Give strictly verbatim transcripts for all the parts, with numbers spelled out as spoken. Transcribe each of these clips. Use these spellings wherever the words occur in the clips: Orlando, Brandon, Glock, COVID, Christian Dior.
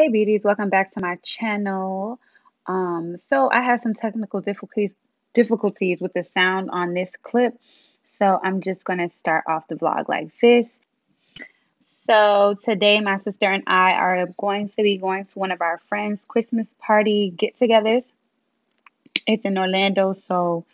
Hey beauties, welcome back to my channel. Um, so I had some technical difficulties difficulties with the sound on this clip, so I'm just going to start off the vlog like this. So today my sister and I are going to be going to one of our friends' Christmas party get-togethers. It's in Orlando, so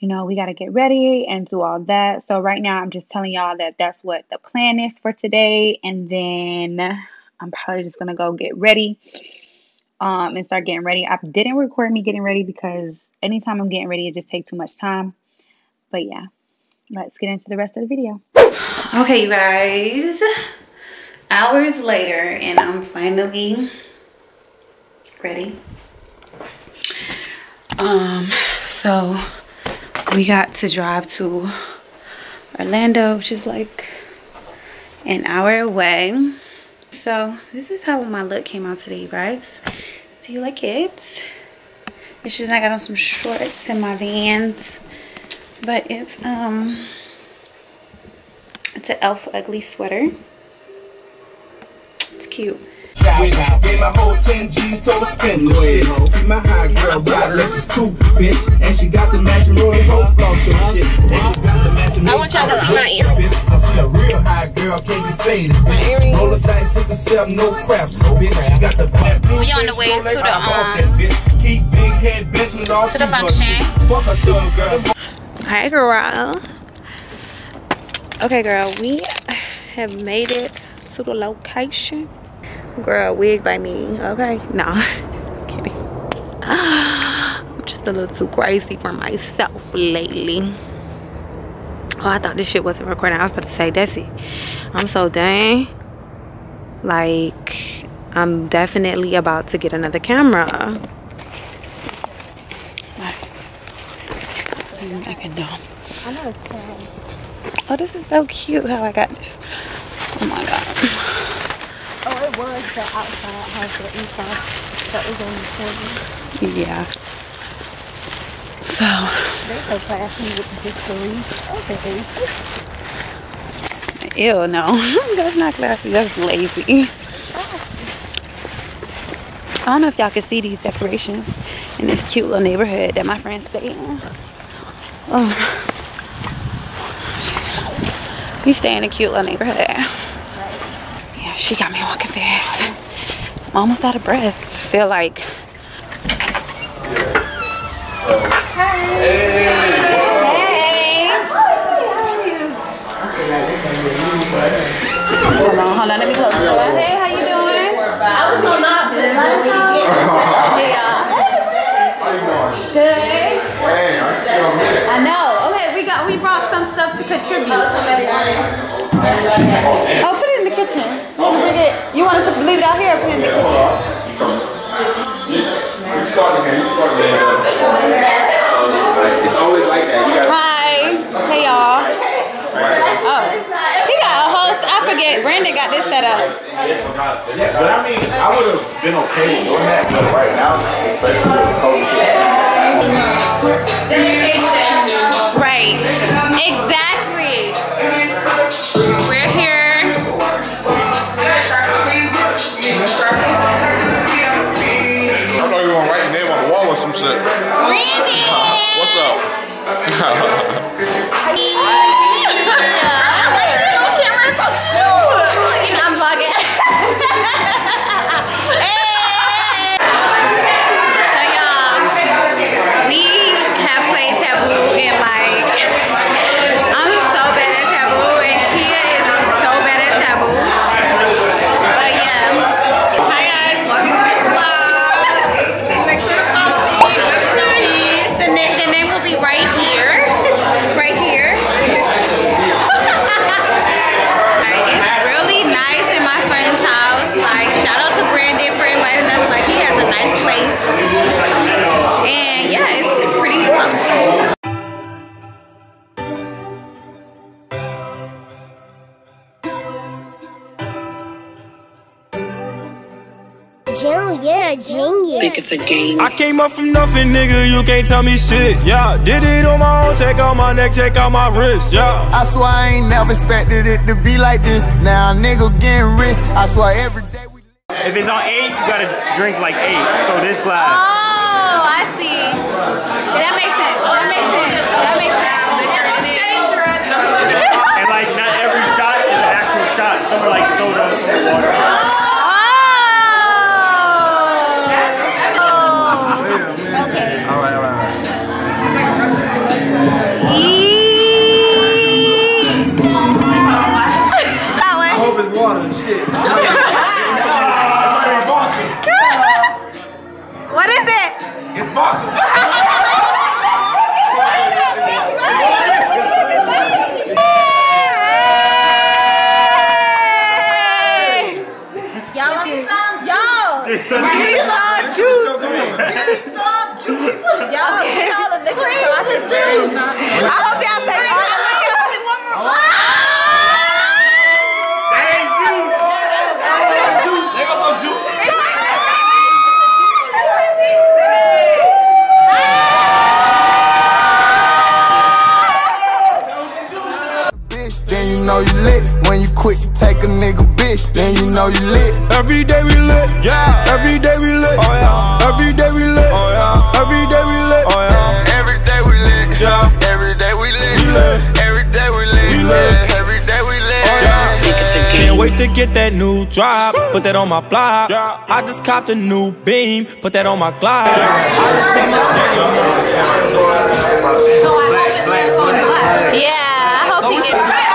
you know we got to get ready and do all that. So right now I'm just telling y'all that that's what the plan is for today, and then I'm probably just going to go get ready um, and start getting ready. I didn't record me getting ready because anytime I'm getting ready, it just takes too much time. But yeah, let's get into the rest of the video. Okay, you guys, hours later and I'm finally ready. Um, so we got to drive to Orlando, which is like an hour away. So this is how my look came out today, you guys. Do you like it? It's just I got on some shorts and my Vans, but it's um it's an elf ugly sweater. It's cute. My whole ten G's total spin. See my high girl is cool, bitch, and she got the matching Roy Hope shit. I want y'all to see my ear. I see a real high girl can't be faded. All the tights hit the cell, no crap, bitch. She got the black. We on the way to the um keep big head bitch with all to the function. Hi girl. Okay girl, we have made it to the location. Girl, wig by me, okay? Nah, kidding. I'm just a little too crazy for myself lately. Oh, I thought this shit wasn't recording. I was about to say, that's it. I'm so dang. Like, I'm definitely about to get another camera. I can know. Oh, this is so cute how I got this. Oh my god. Oh, it was the outside house, the inside that was on the corner. Yeah. So. They're so classy with the victory. Okay. Ew, no. That's not classy. That's lazy. Oh. I don't know if y'all can see these decorations in this cute little neighborhood that my friends stay in. Oh. We stay in a cute little neighborhood. She got me walking fast. I'm almost out of breath. Feel like. Hey. Hey. Hold on, hold on. Let me close the door. Hey, how you doing? I was gonna knock, but I was gonna. Hey, good. I know. Okay, we got. We brought some stuff to contribute. Okay. Kitchen. Okay. You want us to leave it out here or put it in the kitchen? You start again. You start again. It's always like that. You gotta. Hi. Hey, y'all. Oh. He got a host. I forget. Brandon got this set up. But I mean, I would have been okay doing that, but right now, especially with the COVID shit. Right. Exactly. It's a game. I came up from nothing, nigga, you can't tell me shit, yeah. Did it on my own, check out my neck, check out my wrist, yeah. I swear I ain't never expected it to be like this. Now a nigga getting rich, I swear every day we If it's on eight, you gotta drink like eight. So this glass. Oh, I see. That makes sense. That makes sense. That makes sense. And like not every shot is an actual shot. Some are like soda, some are water. Oh. Okay. All right, all right, all right. Eee. I hope it's water and shit. What is it? It's vodka. Y'all want me some? Yo! Give me some juice! Give me some juice! Y'all get all the liquor juice! I hope y'all take all the liquor! That ain't juice! That ain't juice! They got some juice! You know you lit when you quit, you take a nigga bitch. Then you know you lit. Every day we lit, yeah. Every day we lit, oh yeah. Every day we lit, oh yeah. Every day we lit, oh yeah. Every day we lit, yeah. Every day we lit, we lit. Every day we lit, we lit. Every day we lit, oh yeah. Can't wait to get that new drop, put that on my block. I just copped a new beam, put that on my Glock. I just got my game. So I hope it lands on the block. Yeah, I hope he gets.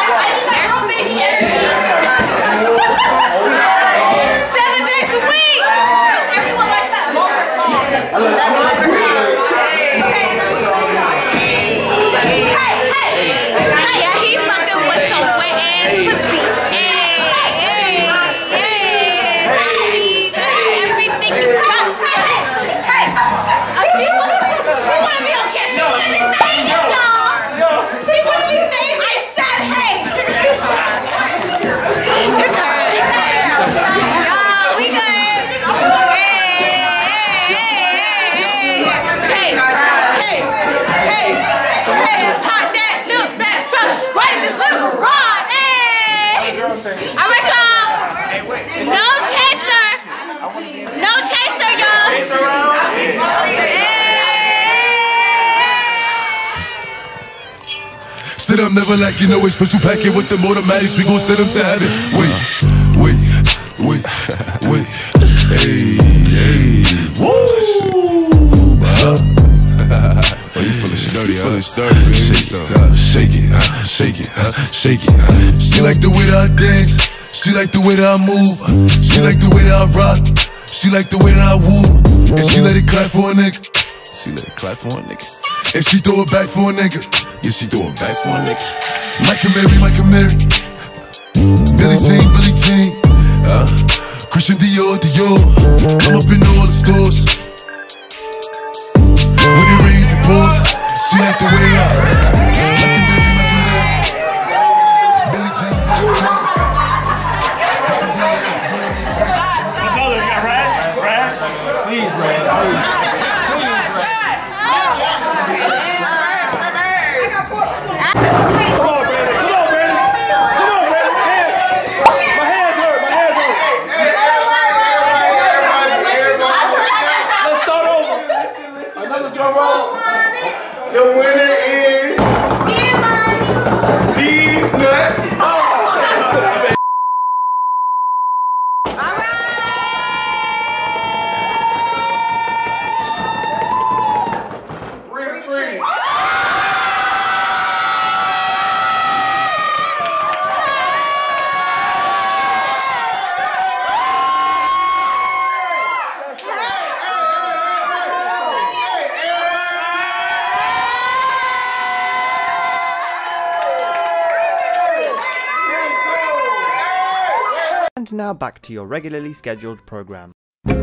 Sit up, never like you know it's special packet with them automatics. We gon' send them to heaven. Wait, wait, wait, wait. Hey, hey. Woo! Huh? Oh, you feelin' sturdy, you feelin' sturdy, baby. Shake it, uh, shake it, uh, shake it, uh, shake it. Uh. She like the way that I dance. She like the way that I move. She like the way that I rock. She like the way that I woo. And she let it clap for a nigga. She let it clap for a nigga. And she throw it back for a nigga. Yeah, she throw it back for a nigga. Mike and Mary, Mike and Mary. Billie Jean, Billie Jean. Uh, Christian Dior, Dior. I'm up in all the stores. When it rains, it pours. She like the way I. Mike and Mary, Mike and Mary. Billie Jean, Billie Jean. Christian Dior, Dior. What color? You got red? Red? Please, red. Please. Now back to your regularly scheduled program. Okay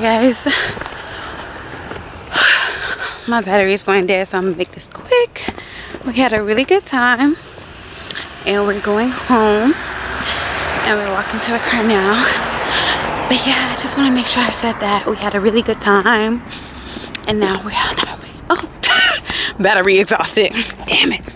guys, my battery is going dead, so I'm gonna make this quick. We had a really good time. and we're going home, and we're walking to the car now. But yeah, I just want to make sure I said that we had a really good time, and now we're out. Oh, battery exhausted, damn it.